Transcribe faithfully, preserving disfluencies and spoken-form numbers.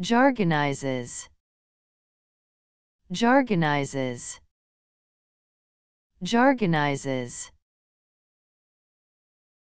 Jargonizes. Jargonizes. Jargonizes.